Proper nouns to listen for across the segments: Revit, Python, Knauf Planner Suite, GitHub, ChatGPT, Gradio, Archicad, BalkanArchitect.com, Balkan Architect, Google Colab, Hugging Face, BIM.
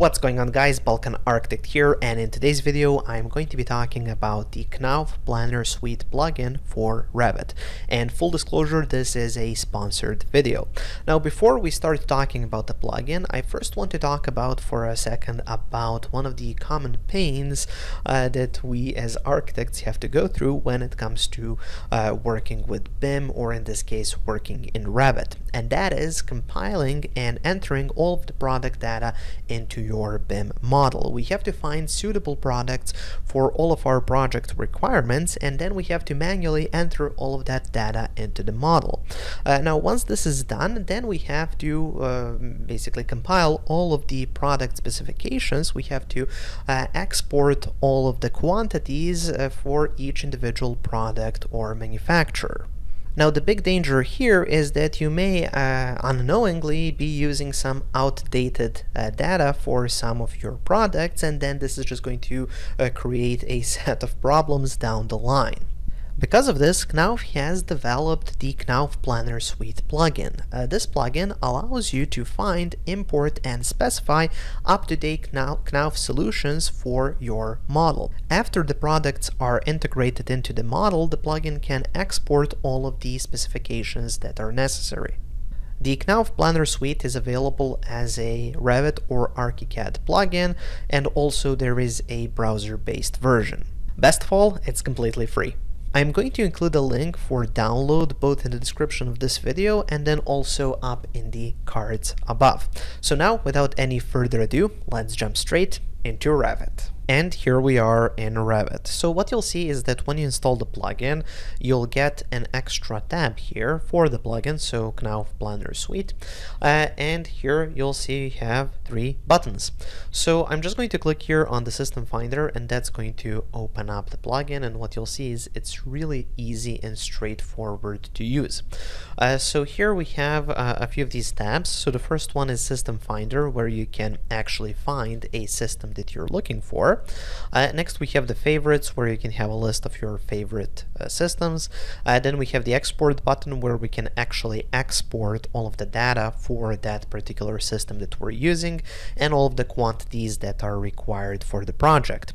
What's going on, guys? Balkan Architect here, and in today's video I'm going to be talking about the Knauf Planner Suite plugin for Revit. And full disclosure, this is a sponsored video. Now, before we start talking about the plugin, I first want to talk about for a second about one of the common pains that we as architects have to go through when it comes to working with BIM, or in this case working in Revit, and that is compiling and entering all of the product data into your BIM model. We have to find suitable products for all of our project requirements, and then we have to manually enter all of that data into the model. Now, once this is done, then we have to basically compile all of the product specifications. We have to export all of the quantities for each individual product or manufacturer. Now, the big danger here is that you may unknowingly be using some outdated data for some of your products, and then this is just going to create a set of problems down the line. Because of this, Knauf has developed the Knauf Planner Suite plugin. This plugin allows you to find, import, and specify up-to-date Knauf solutions for your model. After the products are integrated into the model, the plugin can export all of the specifications that are necessary. The Knauf Planner Suite is available as a Revit or Archicad plugin, and also there is a browser-based version. Best of all, it's completely free. I'm going to include a link for download both in the description of this video and then also up in the cards above. So now, without any further ado, let's jump straight into Revit. And here we are in Revit. So what you'll see is that when you install the plugin, you'll get an extra tab here for the plugin, so Knauf Planner Suite. And here you'll see you have three buttons. So I'm just going to click here on the System Finder, and that's going to open up the plugin. And what you'll see is it's really easy and straightforward to use. So here we have a few of these tabs. So the first one is System Finder, where you can actually find a system that you're looking for. Next, we have the favorites, where you can have a list of your favorite systems. Then we have the export button, where we can actually export all of the data for that particular system that we're using and all of the quantities that are required for the project.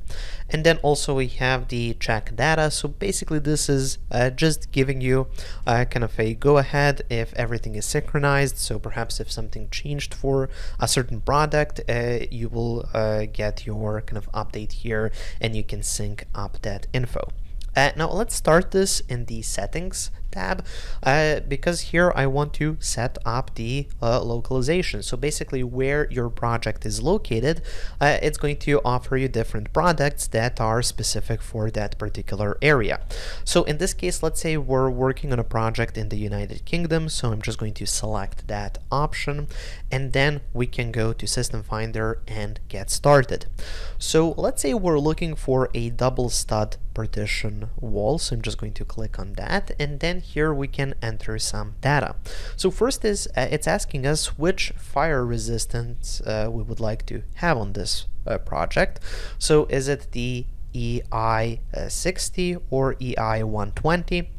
And then also we have the check data. So basically this is just giving you kind of a go ahead if everything is synchronized. So perhaps if something changed for a certain product, you will get your kind of update here, and you can sync up that info. Now let's start this in the settings tab, because here I want to set up the localization. So basically where your project is located, it's going to offer you different products that are specific for that particular area. So in this case, let's say we're working on a project in the United Kingdom. So I'm just going to select that option, and then we can go to System Finder and get started. So let's say we're looking for a double stud partition wall. So I'm just going to click on that, and then here we can enter some data. So first is it's asking us which fire resistance we would like to have on this project. So is it the EI 60 or EI 120?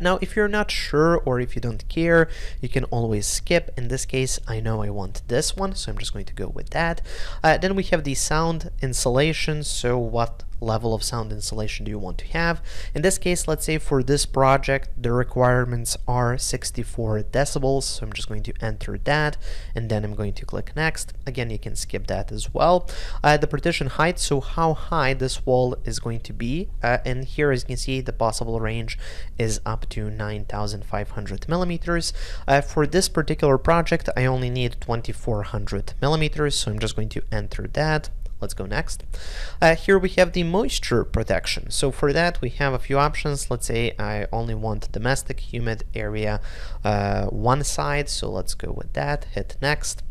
Now, if you're not sure or if you don't care, you can always skip. In this case, I know I want this one, so I'm just going to go with that. Then we have the sound insulation. So what level of sound insulation do you want to have? In this case, let's say for this project, the requirements are 64 decibels. So I'm just going to enter that, and then I'm going to click next. Again, you can skip that as well. The partition height, so how high this wall is going to be. And here, as you can see, the possible range is up to 9,500 millimeters. For this particular project, I only need 2,400 millimeters. So I'm just going to enter that. Let's go next. Here we have the moisture protection. So for that, we have a few options. Let's say I only want domestic humid area one side. So let's go with that, hit next.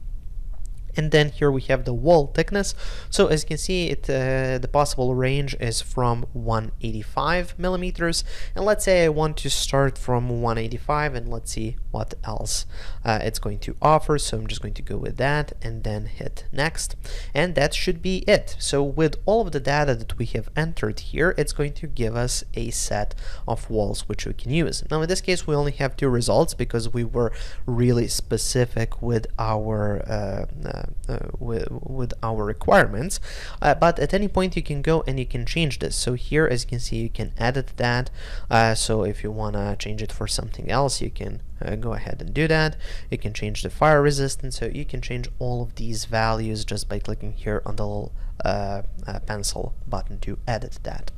And then here we have the wall thickness. So as you can see, it the possible range is from 185 millimeters. And let's say I want to start from 185, and let's see what else it's going to offer. So I'm just going to go with that and then hit next. And that should be it. So with all of the data that we have entered here, it's going to give us a set of walls which we can use. Now in this case, we only have two results because we were really specific with our with our requirements, but at any point you can go and you can change this. So here, as you can see, you can edit that. So if you want to change it for something else, you can go ahead and do that. You can change the fire resistance, so you can change all of these values just by clicking here on the little pencil button to edit that.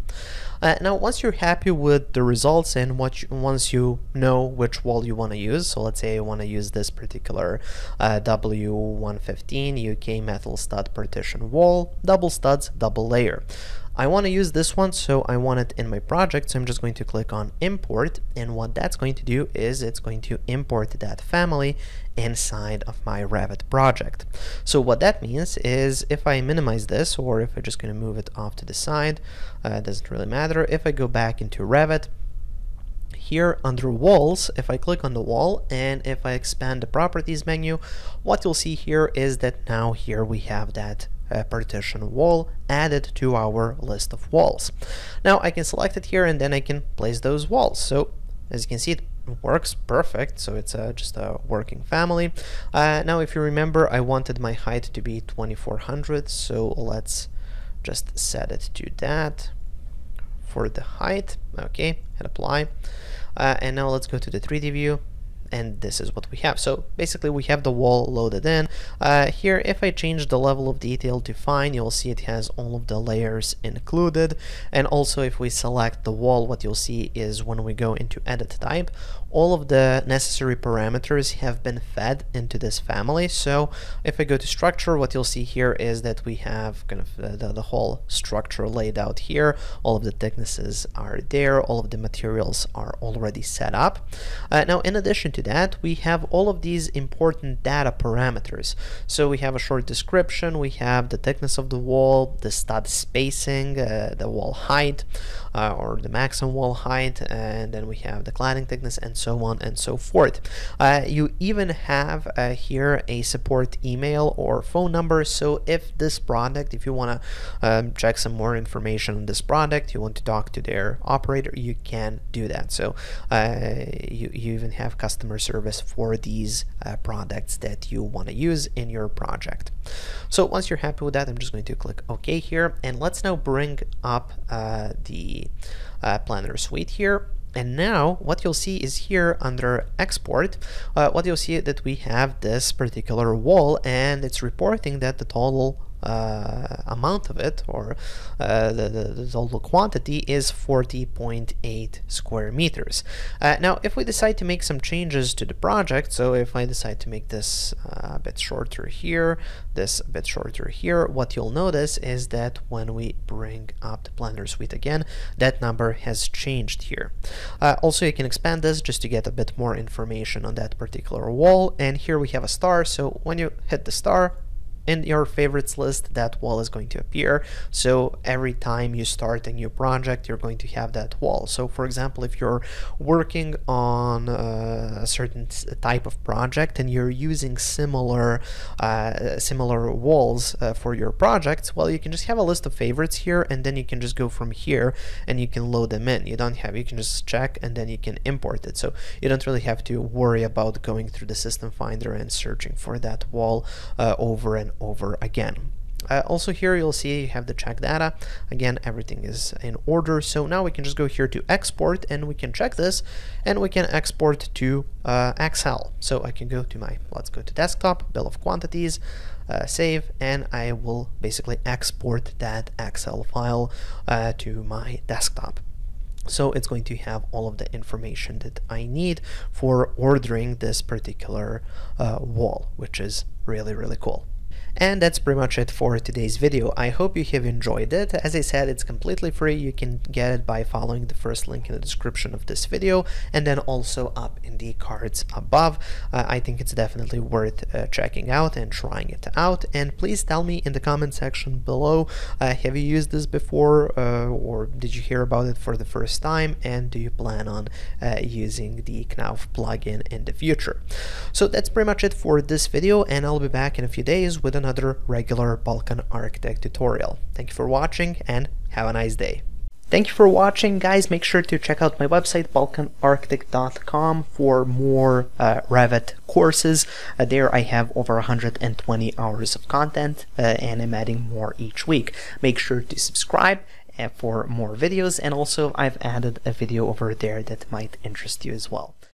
Now, once you're happy with the results and once you know which wall you want to use, so let's say you want to use this particular W115 UK metal stud partition wall, double studs, double layer. I want to use this one, so I want it in my project, so I'm just going to click on import, and what that's going to do is it's going to import that family inside of my Revit project. So what that means is if I minimize this, or if I'm just going to move it off to the side, it doesn't really matter. If I go back into Revit, here under walls, if I click on the wall and if I expand the properties menu, what you'll see here is that now here we have that partition wall added to our list of walls. Now I can select it here and then I can place those walls. So as you can see, it works perfect. So it's just a working family. Now, if you remember, I wanted my height to be 2400. So let's just set it to that for the height. Okay, hit apply. And now let's go to the 3D view. And this is what we have. So basically we have the wall loaded in. Here, if I change the level of detail to fine, you'll see it has all of the layers included. And also if we select the wall, what you'll see is when we go into edit type, all of the necessary parameters have been fed into this family. So if I go to structure, what you'll see here is that we have kind of the whole structure laid out here. All of the thicknesses are there. All of the materials are already set up. Now, in addition to that, we have all of these important data parameters. So we have a short description, we have the thickness of the wall, the stud spacing, the wall height, or the maximum wall height, and then we have the cladding thickness, and so on and so forth. You even have here a support email or phone number. So if this product, if you want to check some more information on this product, you want to talk to their operator, you can do that. So you even have customer service for these products that you want to use in your project. So once you're happy with that, I'm just going to click OK here, and let's now bring up the Planner Suite here. And now what you'll see is here under export, what you'll see that we have this particular wall, and it's reporting that the total amount of it, or the total quantity, is 40.8 square meters. Now, if we decide to make some changes to the project, so if I decide to make this a bit shorter here, this a bit shorter here, what you'll notice is that when we bring up the Planner Suite again, that number has changed here. Also, you can expand this just to get a bit more information on that particular wall. And here we have a star, so when you hit the star in your favorites list, that wall is going to appear. So every time you start a new project, you're going to have that wall. So for example, if you're working on a certain type of project and you're using similar walls for your projects, well, you can just have a list of favorites here, and then you can just go from here and you can load them in. You can just check and then you can import it. So you don't really have to worry about going through the system finder and searching for that wall over and over again. Also here you'll see you have the check data. Again, everything is in order. So now we can just go here to export and we can check this and we can export to Excel. So I can go to my, let's go to desktop, bill of quantities, save, and I will basically export that Excel file to my desktop. So it's going to have all of the information that I need for ordering this particular wall, which is really, really cool. And that's pretty much it for today's video. I hope you have enjoyed it. As I said, it's completely free. You can get it by following the first link in the description of this video and then also up in the cards above. I think it's definitely worth checking out and trying it out. And please tell me in the comment section below, have you used this before, or did you hear about it for the first time, and do you plan on using the Knauf plugin in the future? So that's pretty much it for this video, and I'll be back in a few days with another regular Balkan Architect tutorial. Thank you for watching and have a nice day. Thank you for watching, guys. Make sure to check out my website, BalkanArchitect.com, for more Revit courses. There I have over 120 hours of content, and I'm adding more each week. Make sure to subscribe for more videos, and also I've added a video over there that might interest you as well.